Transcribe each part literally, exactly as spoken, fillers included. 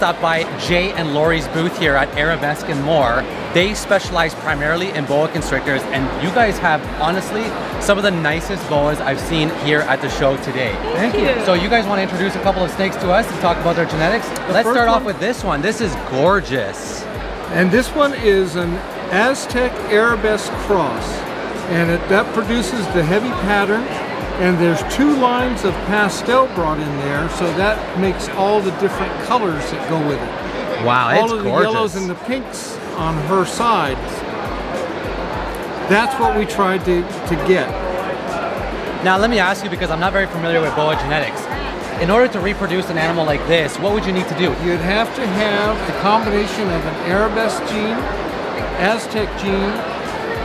stopped by Jay and Lori's booth here at Arabesque and More. They specialize primarily in boa constrictors, and you guys have, honestly, some of the nicest boas I've seen here at the show today. Thank, Thank you. you. So you guys want to introduce a couple of snakes to us and talk about their genetics? The Let's start off with this one. This is gorgeous. And this one is an Aztec Arabesque cross, and it, that produces the heavy pattern. And there's two lines of pastel brought in there, so that makes all the different colors that go with it. Wow, it's gorgeous. All of the yellows and the pinks on her side. That's what we tried to, to get. Now let me ask you, because I'm not very familiar with boa genetics. In order to reproduce an animal like this, what would you need to do? You'd have to have the combination of an Arabesque gene, Aztec gene,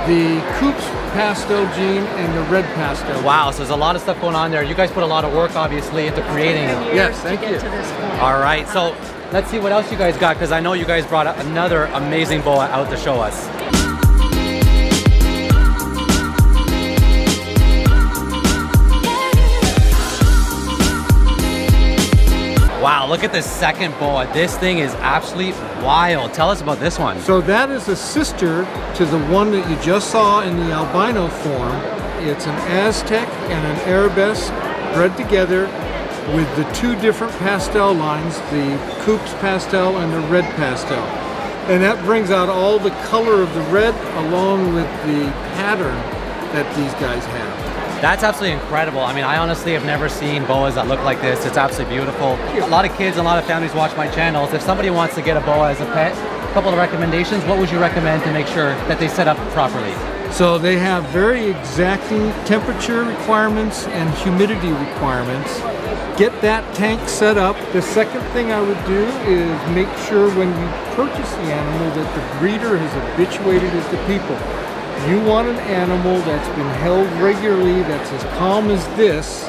the Coop's pastel gene, and the red pastel. Wow, so there's a lot of stuff going on there. You guys put a lot of work, obviously, into creating it. Yes, thank you. All right, so let's see what else you guys got, because I know you guys brought another amazing boa out to show us. Wow, look at this second boa. This thing is absolutely wild. Tell us about this one. So that is a sister to the one that you just saw in the albino form. It's an Aztec and an Arabesque bred together with the two different pastel lines, the Coop's pastel and the red pastel. And that brings out all the color of the red along with the pattern that these guys have. That's absolutely incredible. I mean, I honestly have never seen boas that look like this. It's absolutely beautiful. A lot of kids and a lot of families watch my channels. If somebody wants to get a boa as a pet, a couple of recommendations, what would you recommend to make sure that they set up properly? So they have very exacting temperature requirements and humidity requirements. Get that tank set up. The second thing I would do is make sure when you purchase the animal that the breeder has habituated it to people. You want an animal that's been held regularly, that's as calm as this,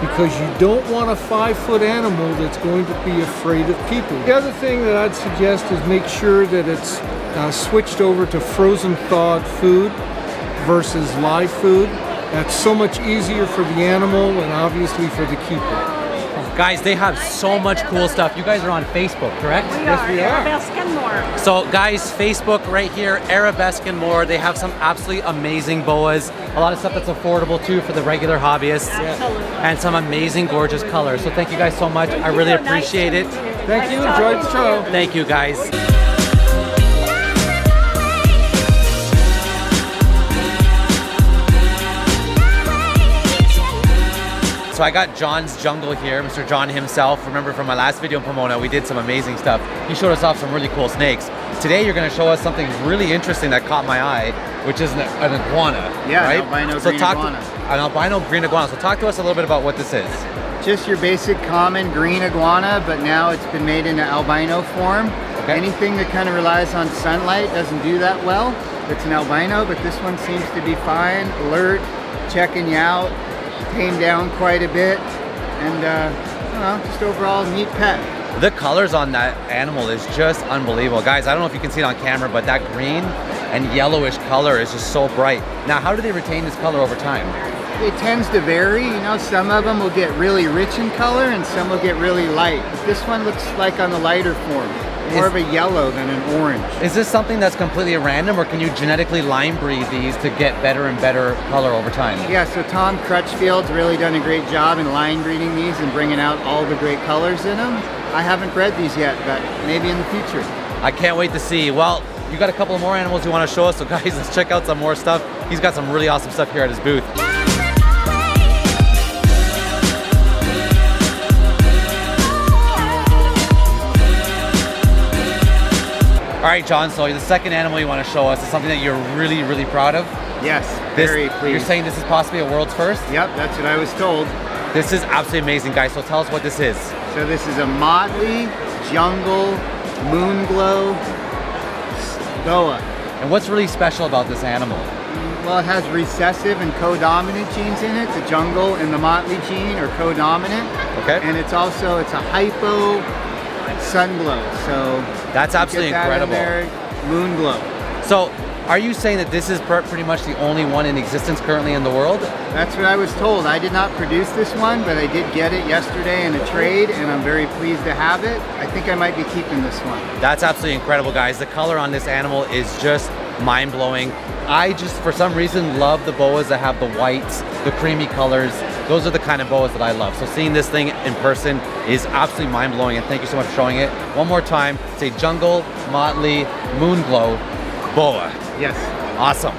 because you don't want a five-foot animal that's going to be afraid of people. The other thing that I'd suggest is make sure that it's uh, switched over to frozen thawed food versus live food. That's so much easier for the animal and obviously for the keeper. Guys, they have so much cool stuff. You guys are on Facebook, correct? We yes, are, we are. Arabesque and More. So guys, Facebook right here, Arabesque and More. They have some absolutely amazing boas. A lot of stuff that's affordable too for the regular hobbyists. Absolutely. And some amazing, gorgeous colors. So thank you guys so much. I really appreciate it. Thank you, enjoyed the show. Thank you guys. So I got John's Jungle here, Mister John himself. Remember from my last video in Pomona, we did some amazing stuff. He showed us off some really cool snakes. Today you're gonna show us something really interesting that caught my eye, which is an, an iguana, yeah, right? an albino so green talk iguana. To, an albino green iguana. So talk to us a little bit about what this is. Just your basic common green iguana, but now it's been made into albino form. Okay. Anything that kind of relies on sunlight doesn't do that well. It's an albino, but this one seems to be fine, alert, checking you out. Came down quite a bit, and uh, I don't know, just overall neat pet. The colors on that animal is just unbelievable. Guys, I don't know if you can see it on camera, but that green and yellowish color is just so bright. Now, how do they retain this color over time? It tends to vary, you know, some of them will get really rich in color and some will get really light. But this one looks like on the lighter form, more is, of a yellow than an orange. Is this something that's completely random, or can you genetically line breed these to get better and better color over time? Yeah, so Tom Crutchfield's really done a great job in line breeding these and bringing out all the great colors in them. I haven't bred these yet, but maybe in the future. I can't wait to see. Well, you got a couple of more animals you want to show us, so guys, let's check out some more stuff. He's got some really awesome stuff here at his booth. All right, John, so the second animal you want to show us is something that you're really, really proud of. Yes, this, very pleased. You're saying this is possibly a world's first? Yep, that's what I was told. This is absolutely amazing, guys, so tell us what this is. So this is a Motley Jungle MoonGlow boa. And what's really special about this animal? Well, it has recessive and codominant genes in it. The jungle and the Motley gene are codominant. Okay. And it's also, it's a hypo Sunglow, so that's absolutely that incredible. In there, moon glow. So Are you saying that this is pretty much the only one in existence currently in the world? That's what I was told. I did not produce this one, but I did get it yesterday in a trade, and I'm very pleased to have it. I think I might be keeping this one. That's absolutely incredible, guys. The color on this animal is just mind-blowing. I just, for some reason, love the boas that have the whites, the creamy colors. Those are the kind of boas that I love. So seeing this thing in person is absolutely mind-blowing, and thank you so much for showing it. One more time, say Jungle Motley MoonGlow Boa. Yes. Awesome.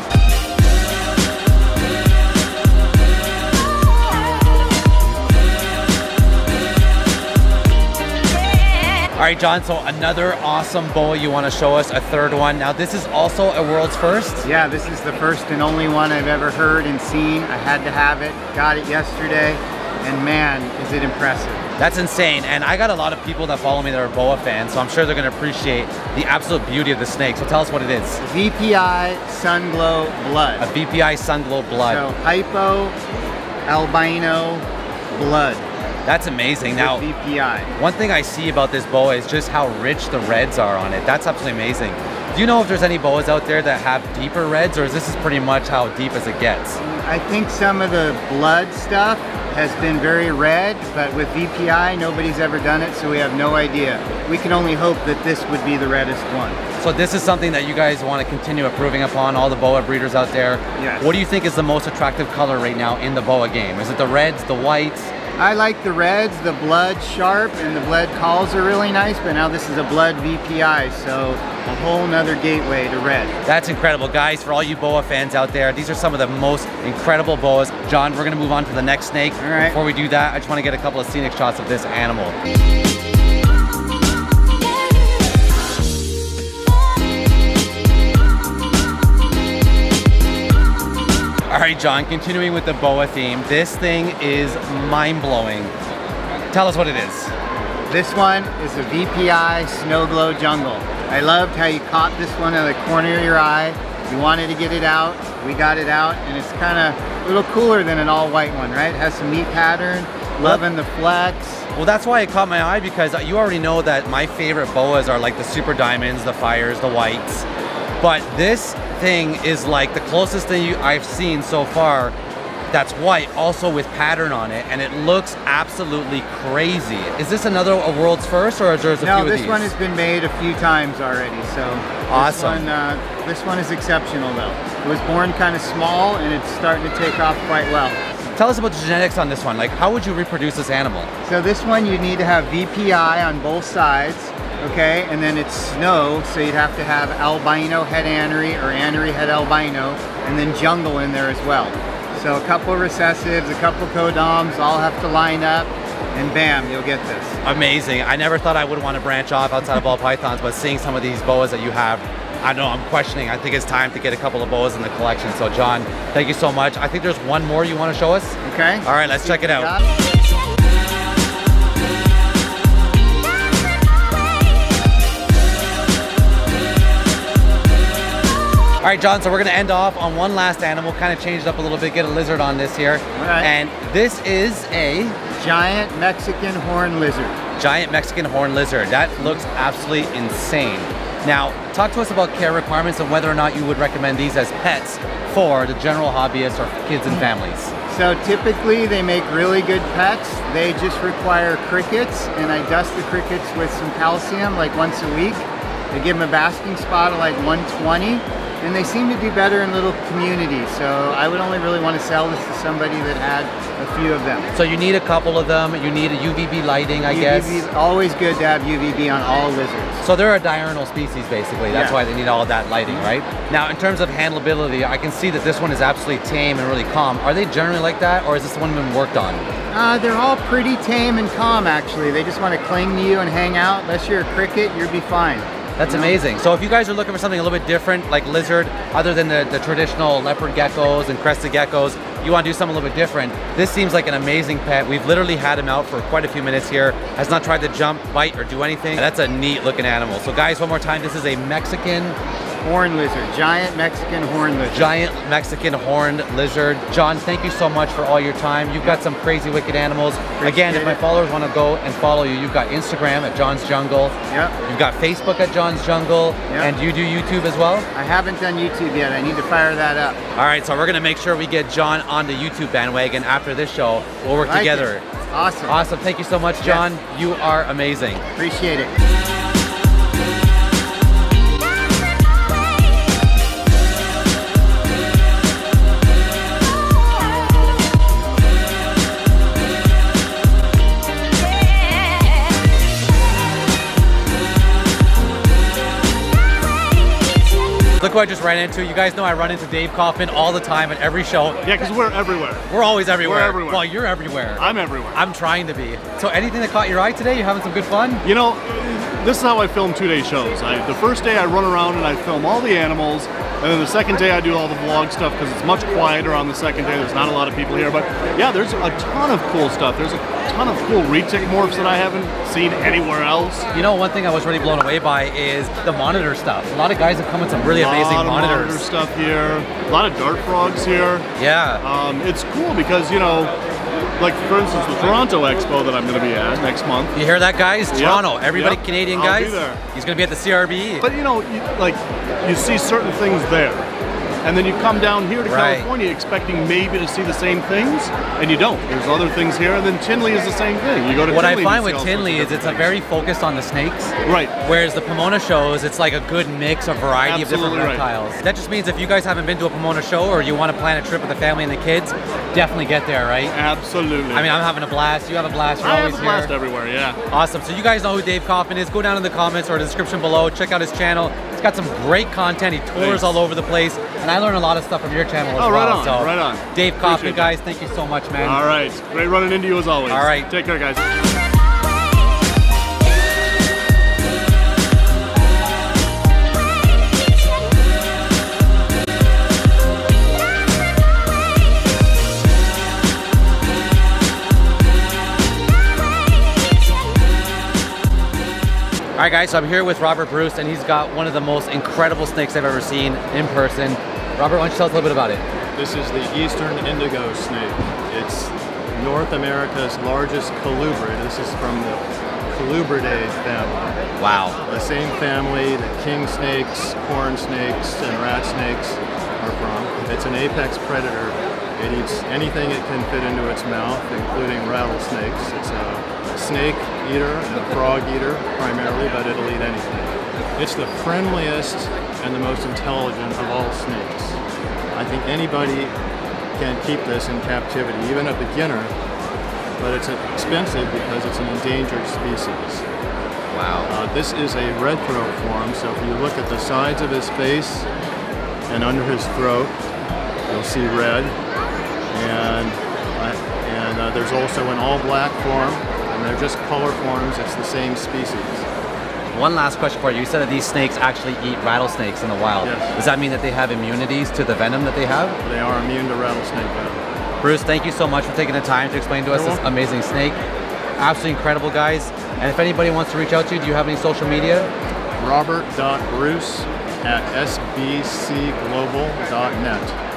All right, John, so another awesome boa you want to show us, a third one. Now, this is also a world's first? Yeah, this is the first and only one I've ever heard and seen. I had to have it, got it yesterday, and man, is it impressive. That's insane, and I got a lot of people that follow me that are boa fans, so I'm sure they're going to appreciate the absolute beauty of the snake. So tell us what it is. V P I Sunglow Blood. A V P I Sunglow Blood. So, hypo albino blood. That's amazing. Now, V P I. One thing I see about this boa is just how rich the reds are on it. That's absolutely amazing. Do you know if there's any boas out there that have deeper reds, or is this is pretty much how deep as it gets? I think some of the blood stuff has been very red, but with V P I, nobody's ever done it, so we have no idea. We can only hope that this would be the reddest one. So this is something that you guys want to continue improving upon, all the boa breeders out there. Yes. What do you think is the most attractive color right now in the boa game? Is it the reds, the whites? I like the reds, the blood sharp, and the blood calls are really nice, but now this is a blood V P I, so a whole nother gateway to red. That's incredible, guys. For all you boa fans out there, these are some of the most incredible boas. John, we're gonna move on to the next snake. All right. Before we do that, I just wanna get a couple of scenic shots of this animal. All right, John, continuing with the boa theme, this thing is mind-blowing. Tell us what it is. This one is a V P I Snowglow Jungle. I loved how you caught this one out of the corner of your eye. You wanted to get it out, we got it out, and it's kind of a little cooler than an all-white one, right? It has some neat pattern, loving the flex. Well, that's why it caught my eye, because you already know that my favorite boas are like the super diamonds, the fires, the whites. But this thing is like the closest thing you, I've seen so far that's white, also with pattern on it, and it looks absolutely crazy. Is this another a world's first, or is there a few of these? No, this one has been made a few times already, so awesome. This one, uh, this one is exceptional, though. It was born kind of small, and it's starting to take off quite well. Tell us about the genetics on this one. Like, how would you reproduce this animal? So this one, you need to have V P I on both sides. Okay, and then it's snow, so you'd have to have albino head annery or annery head albino, and then jungle in there as well. So a couple recessives, a couple codoms, all have to line up, and bam, you'll get this. Amazing. I never thought I would want to branch off outside of ball pythons, but seeing some of these boas that you have, I know I'm questioning. I think it's time to get a couple of boas in the collection. So John, thank you so much. I think there's one more you want to show us. Okay. All right, let's check it out. All right, John, so we're gonna end off on one last animal, kind of change it up a little bit, get a lizard on this here. All right. And this is a... giant Mexican horn lizard. Giant Mexican horn lizard. That looks absolutely insane. Now, talk to us about care requirements and whether or not you would recommend these as pets for the general hobbyists or kids and families. So typically they make really good pets. They just require crickets, and I dust the crickets with some calcium like once a week. I give them a basking spot of like one twenty. And they seem to do better in little communities, so I would only really want to sell this to somebody that had a few of them. So you need a couple of them, you need a U V B lighting, I U V B, guess. It's always good to have U V B on all lizards. So they're a diurnal species, basically. That's yeah. why they need all that lighting, right? Now, in terms of handleability, I can see that this one is absolutely tame and really calm. Are they generally like that, or is this one been worked on? Uh, they're all pretty tame and calm, actually. They just want to cling to you and hang out. Unless you're a cricket, you'll be fine. That's amazing. So if you guys are looking for something a little bit different, like lizard, other than the, the traditional leopard geckos and crested geckos, you want to do something a little bit different, this seems like an amazing pet. We've literally had him out for quite a few minutes here. Has not tried to jump, bite, or do anything. That's a neat looking animal. So guys, one more time, this is a Mexican horn lizard, giant Mexican horn lizard. Giant Mexican horn lizard. John, thank you so much for all your time. You've got some crazy wicked animals. Appreciate Again, if my followers want to go and follow you, you've got Instagram at John's Jungle. Yep. You've got Facebook at John's Jungle. Yep. And you do YouTube as well? I haven't done YouTube yet. I need to fire that up. All right, so we're going to make sure we get John on the YouTube bandwagon after this show. We'll work like together. It. Awesome. Awesome. Thank you so much, John. Yes. You are amazing. Appreciate it. Look who I just ran into. You guys know I run into Dave Coffin all the time at every show. Yeah, because we're everywhere. We're always everywhere. We're everywhere. Well, you're everywhere. I'm everywhere. I'm trying to be. So anything that caught your eye today? You having some good fun? You know, this is how I film two-day shows. I, the first day I run around and I film all the animals, and then the second day I do all the vlog stuff because it's much quieter on the second day. There's not a lot of people here, but yeah, there's a ton of cool stuff. There's a ton of cool retic morphs that I haven't seen anywhere else. You know, one thing I was really blown away by is the monitor stuff. A lot of guys have come with some really amazing monitors. A lot of monitor stuff here. A lot of dart frogs here. Yeah. Um, it's cool because, you know, like, for instance, the Toronto Expo that I'm going to be at next month. You hear that, guys? Yep. Toronto. Everybody, yep. Canadian guys. I'll be there. He's going to be at the C R B E. But, you know, you, like, you see certain things there. And then you come down here to right. California expecting maybe to see the same things, and you don't. There's other things here, and then Tinley is the same thing. You go to what Tinley I find with Tinley is it's things. a very focused on the snakes. Right. Whereas the Pomona shows, it's like a good mix, a variety Absolutely of different reptiles. Right. That just means if you guys haven't been to a Pomona show or you want to plan a trip with the family and the kids, definitely get there, right? Absolutely. I mean, I'm having a blast. You have a blast. You're I always have a blast here. everywhere, yeah. Awesome. So you guys know who Dave Coffin is. Go down in the comments or the description below. Check out his channel. He's got some great content. He tours Thanks. all over the place. And I learned a lot of stuff from your channel as oh, right well. On, so right on. Dave Coffin, guys, thank you so much, man. All right. Great running into you as always. All right. Take care, guys. All right, guys, so I'm here with Robert Bruce, and he's got one of the most incredible snakes I've ever seen in person. Robert, why don't you tell us a little bit about it? This is the Eastern Indigo snake. It's North America's largest colubrid. This is from the Colubridae family. Wow. The same family that king snakes, corn snakes, and rat snakes are from. It's an apex predator. It eats anything it can fit into its mouth, including rattlesnakes. It's a snake eater and a frog eater primarily, but it'll eat anything. It's the friendliest and the most intelligent of all snakes. I think anybody can keep this in captivity, even a beginner, but it's expensive because it's an endangered species. Wow. Uh, this is a red throat form, so if you look at the sides of his face and under his throat, you'll see red. And, uh, and uh, there's also an all-black form, and they're just color forms. It's the same species. One last question for you. You said that these snakes actually eat rattlesnakes in the wild. Yes. Does that mean that they have immunities to the venom that they have? They are immune to rattlesnake venom. Bruce, thank you so much for taking the time to explain to us this amazing snake. Absolutely incredible, guys. And if anybody wants to reach out to you, do you have any social media? Robert dot Bruce at S B C global dot net.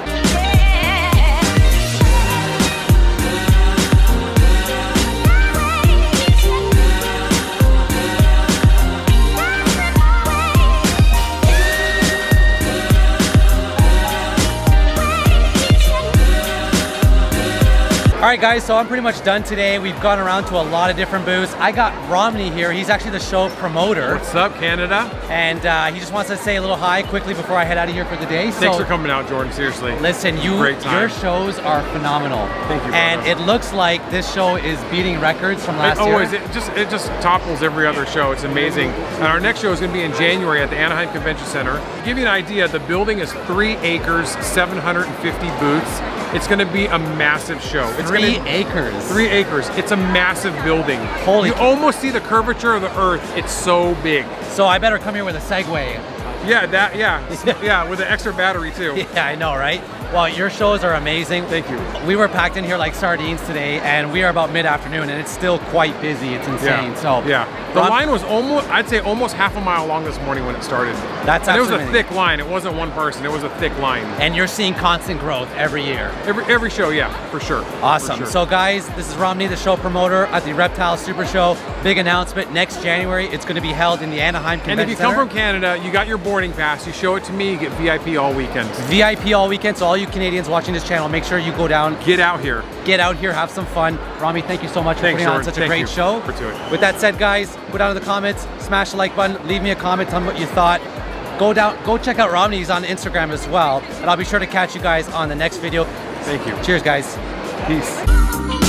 Alright guys, so I'm pretty much done today. We've gone around to a lot of different booths. I got Romney here. He's actually the show promoter. What's up, Canada? And uh, he just wants to say a little hi quickly before I head out of here for the day. Thanks so, for coming out, Jordan, seriously. Listen, you, your shows are phenomenal. Thank you, brother. And it looks like this show is beating records from last it always, year. It just, it just topples every other show. It's amazing. And our next show is going to be in January at the Anaheim Convention Center. To give you an idea, the building is three acres, seven hundred fifty booths. It's going to be a massive show. It's three gonna, acres. Three acres. It's a massive building. Holy! You almost see the curvature of the earth. It's so big. So I better come here with a Segway. Yeah, that. Yeah, yeah, with an extra battery too. Yeah, I know, right? Well, your shows are amazing. Thank you. We were packed in here like sardines today, and we are about mid-afternoon, and it's still quite busy. It's insane. Yeah. So yeah, the line was almost, I'd say almost half a mile long this morning when it started. That's absolutely. It was a thick line. It wasn't one person. It was a thick line. And you're seeing constant growth every year. Every every show, yeah, for sure. Awesome. For sure. So guys, this is Romney, the show promoter at the Reptile Super Show. Big announcement next January. It's going to be held in the Anaheim Convention Center. And if you come from Canada, you got your boarding pass. You show it to me. You get V I P all weekend. V I P all weekend. So all you Canadians watching this channel, make sure you go down. Get out here. Get out here. Have some fun. Rami, thank you so much for Thanks, putting Jordan. on such thank a great show. For doing it. With that said, guys, go down to the comments, smash the like button, leave me a comment, tell me what you thought. Go down, go check out Romney. He's on Instagram as well, and I'll be sure to catch you guys on the next video. Thank you. Cheers, guys. Peace.